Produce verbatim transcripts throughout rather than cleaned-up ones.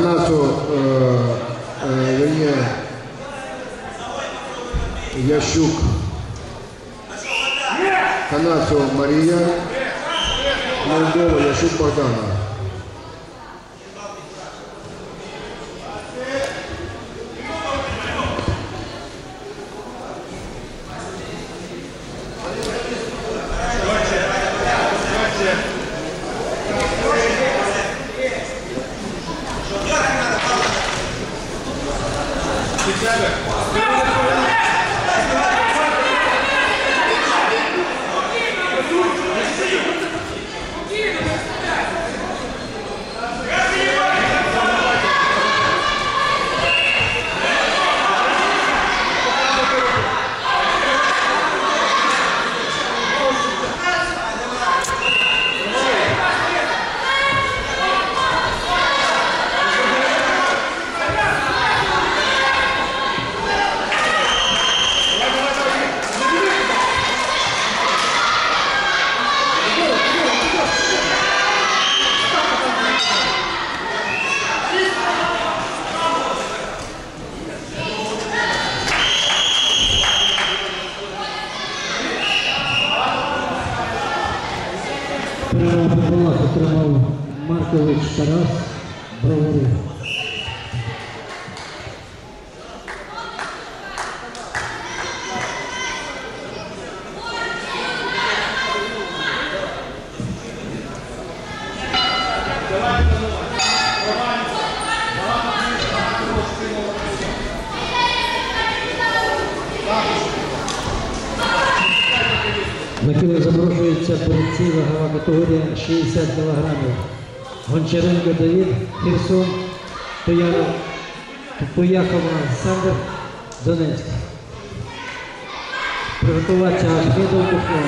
Канасу, э, э, вернее, Ящук, Канасу Мария, Молдова, Ящук Богдана. Маха Трималла Маркович Тарас Бровари. На кіло заморожується борці, вагова категорія шістдесят кілограмів. Гончаренко Давид, Херсон, Пуякова, Сандер, Донецьк. Приготуватися Ахмедову Кухну.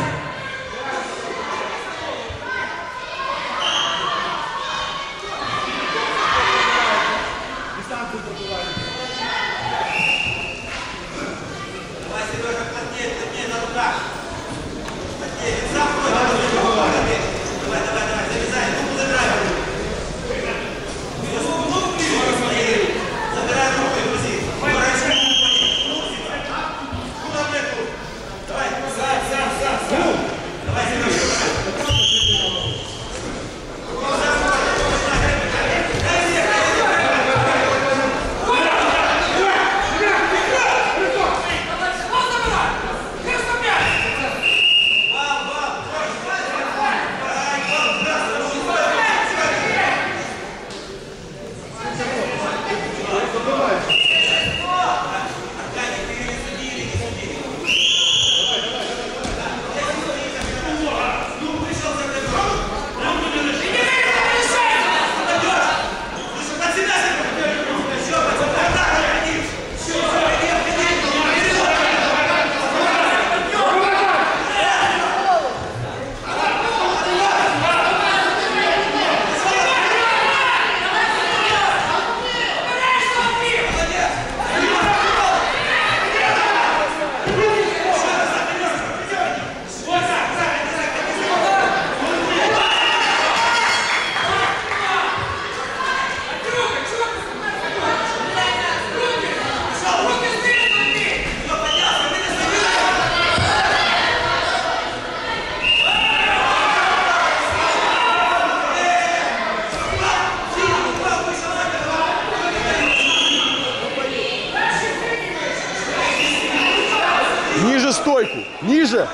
Ниже стойку, ниже.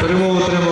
Прямого, прямого.